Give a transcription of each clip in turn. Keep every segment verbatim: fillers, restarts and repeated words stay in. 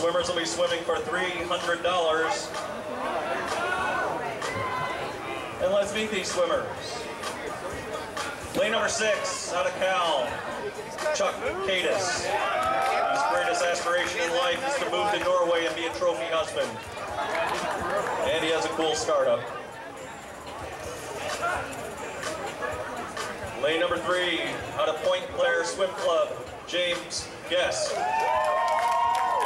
Swimmers will be swimming for three hundred dollars. And let's meet these swimmers. Lane number six, out of Cal, Chuck Katis. His greatest aspiration in life is to move to Norway and be a trophy husband. And he has a cool startup. Lane number three, out of Point Claire Swim Club, James Guest,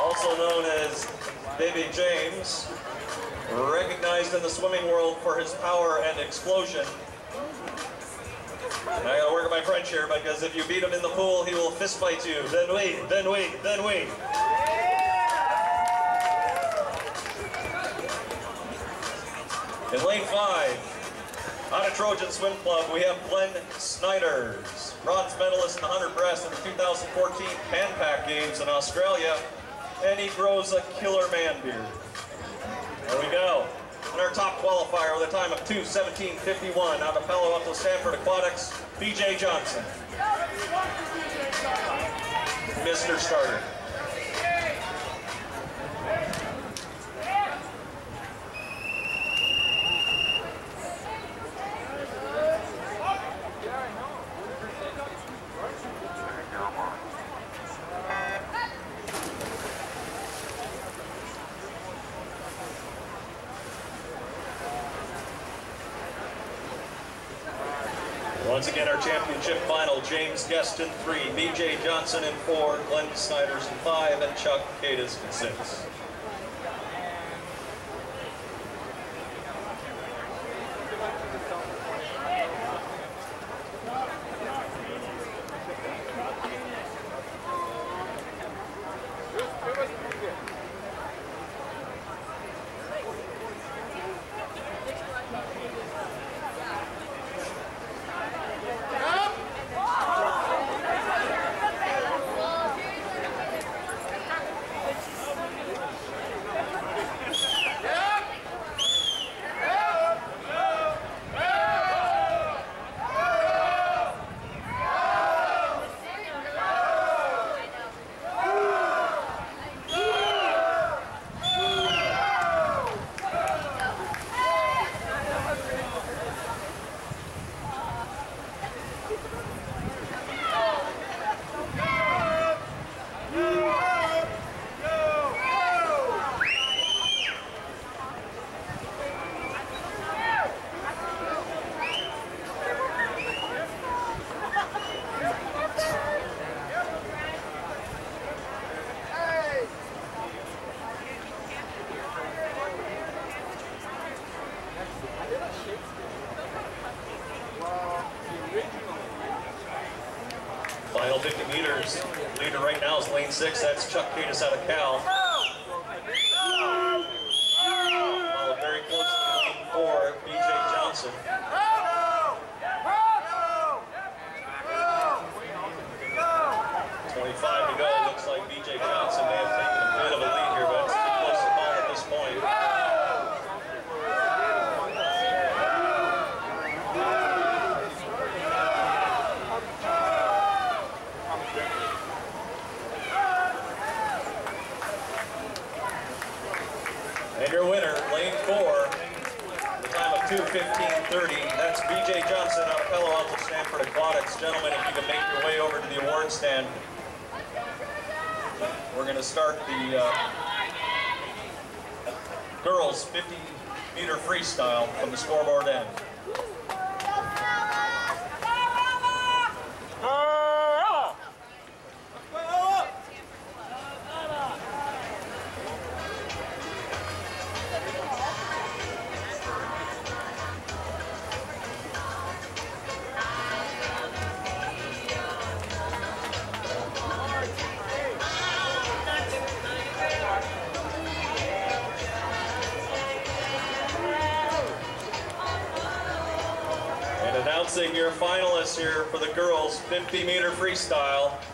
also known as Baby James, recognized in the swimming world for his power and explosion. And I gotta work with my French here, because if you beat him in the pool, he will fist fight you. Then we, then we, then we. In lane five, out of Trojan Swim Club, we have Glenn Snyders, bronze medalist in the one hundred breast in the two thousand fourteen Pan Pac Games in Australia, and he grows a killer man beard. There we go. And our top qualifier with a time of two seventeen fifty-one out of Palo Alto Stanford Aquatics, B J Johnson. Mister Starter. Once again, our championship final, James Guest in three, B J Johnson in four, Glenn Snyders in five, and Chuck Katis in six. Final fifty meters. Leader right now is lane six. That's Chuck Katis out of Cal. Followed very closely to lane four, B J Johnson. twenty-five to go. Looks like B J Johnson may have taken a bit of a lead here, but it's too close to call at this point. And your winner, lane four, the time of two fifteen thirty. That's B J Johnson out of Palo Alto Stanford Aquatics. Gentlemen, if you can make your way over to the award stand, we're going to start the uh, girls' fifty meter freestyle from the scoreboard end. Announcing your finalists here for the girls' fifty meter freestyle.